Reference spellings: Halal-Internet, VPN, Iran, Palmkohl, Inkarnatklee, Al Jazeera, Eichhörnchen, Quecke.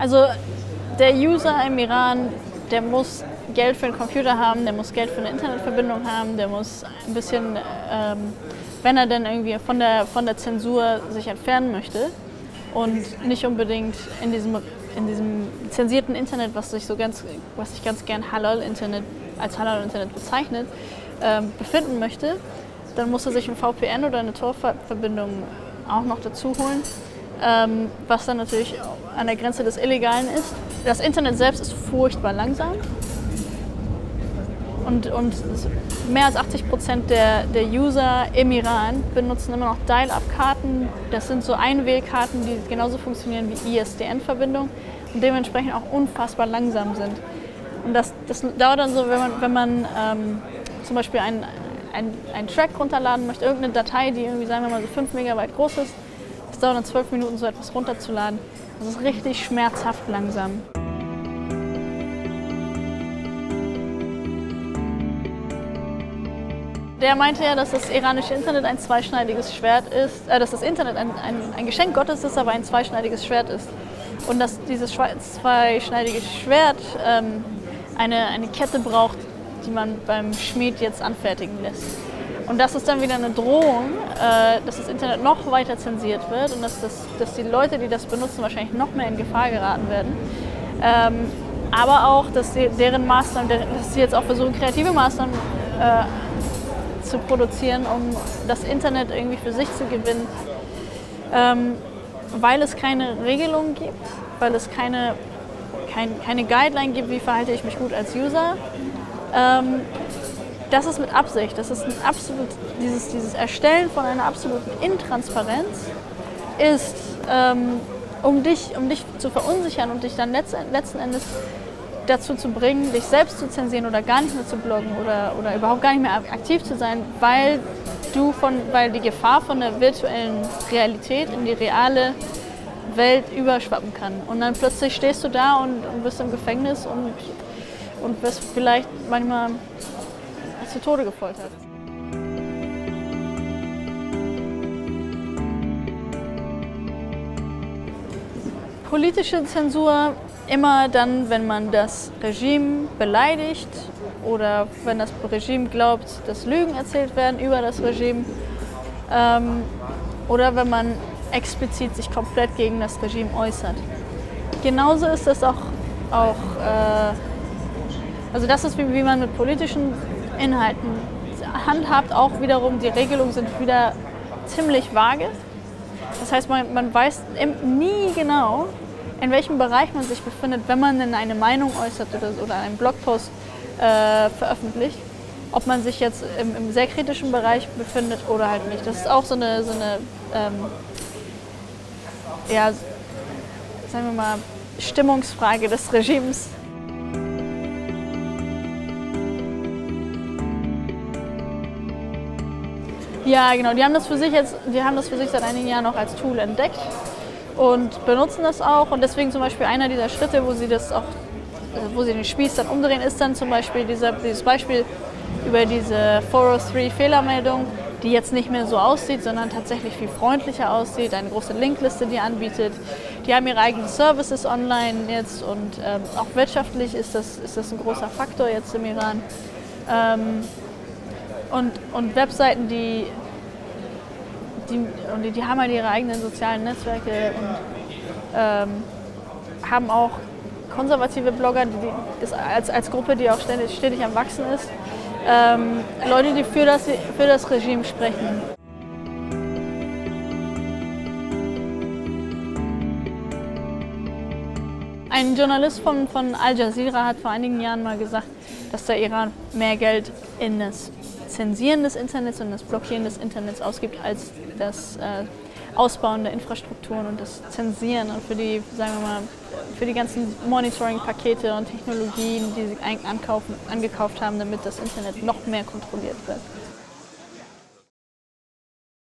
Also der User im Iran, der muss Geld für einen Computer haben, der muss Geld für eine Internetverbindung haben, der muss ein bisschen, wenn er denn irgendwie von der Zensur sich entfernen möchte und nicht unbedingt in diesem zensierten Internet, was ich ganz gern Halal-Internet als Halal-Internet bezeichnet, befinden möchte, dann muss er sich ein VPN oder eine Torverbindung auch noch dazu holen, was dann natürlich an der Grenze des Illegalen ist. Das Internet selbst ist furchtbar langsam. Und mehr als 80% der User im Iran benutzen immer noch Dial-Up-Karten. Das sind so Einwählkarten, die genauso funktionieren wie ISDN-Verbindung und dementsprechend auch unfassbar langsam sind. Und das dauert dann so, wenn man zum Beispiel einen Track runterladen möchte, irgendeine Datei, die irgendwie, sagen wir mal, so 5 Megabyte groß ist, das dauert dann 12 Minuten, so etwas runterzuladen. Das ist richtig schmerzhaft langsam. Der meinte ja, dass das iranische Internet ein zweischneidiges Schwert ist, dass das Internet ein Geschenk Gottes ist, aber ein zweischneidiges Schwert ist. Und dass dieses zweischneidige Schwert eine Kette braucht, die man beim Schmied jetzt anfertigen lässt. Und das ist dann wieder eine Drohung, dass das Internet noch weiter zensiert wird und dass die Leute, die das benutzen, wahrscheinlich noch mehr in Gefahr geraten werden. Aber auch, dass deren Maßnahmen, dass sie jetzt auch versuchen, kreative Maßnahmen zu produzieren, um das Internet irgendwie für sich zu gewinnen, weil es keine Regelungen gibt, weil es keine Guideline gibt, wie verhalte ich mich gut als User. Das ist mit Absicht, das ist ein absolut, dieses Erstellen von einer absoluten Intransparenz ist, um dich zu verunsichern und dich dann letzten Endes dazu zu bringen, dich selbst zu zensieren oder gar nicht mehr zu bloggen oder überhaupt gar nicht mehr aktiv zu sein, weil die Gefahr von der virtuellen Realität in die reale Welt überschwappen kann. Und dann plötzlich stehst du da und bist im Gefängnis und wirst vielleicht manchmal zu Tode gefoltert. Politische Zensur immer dann, wenn man das Regime beleidigt oder wenn das Regime glaubt, dass Lügen erzählt werden über das Regime, oder wenn man explizit sich komplett gegen das Regime äußert. Genauso ist das also das ist, wie man mit politischen Inhalten handhabt, auch wiederum die Regelungen sind wieder ziemlich vage. Das heißt, man weiß nie genau, in welchem Bereich man sich befindet, wenn man denn eine Meinung äußert oder einen Blogpost veröffentlicht, ob man sich jetzt im sehr kritischen Bereich befindet oder halt nicht. Das ist auch so eine sagen wir mal, Stimmungsfrage des Regimes. Ja, genau, die haben das für sich seit einigen Jahren noch als Tool entdeckt und benutzen das auch, und deswegen zum Beispiel einer dieser Schritte, wo sie den Spieß dann umdrehen, ist dann zum Beispiel dieses Beispiel über diese 403-Fehlermeldung, die jetzt nicht mehr so aussieht, sondern tatsächlich viel freundlicher aussieht, eine große Linkliste, die anbietet. Die haben ihre eigenen Services online jetzt, und auch wirtschaftlich ist das ein großer Faktor jetzt im Iran. Und Webseiten, die haben halt ihre eigenen sozialen Netzwerke und haben auch konservative Blogger, die ist als Gruppe, die auch stetig am Wachsen ist, Leute, die für das Regime sprechen. Ein Journalist von Al Jazeera hat vor einigen Jahren mal gesagt, dass der Iran mehr Geld in das Zensieren des Internets und das Blockieren des Internets ausgibt, als das Ausbauen der Infrastrukturen und das Zensieren und für die ganzen Monitoring-Pakete und Technologien, die sie angekauft haben, damit das Internet noch mehr kontrolliert wird.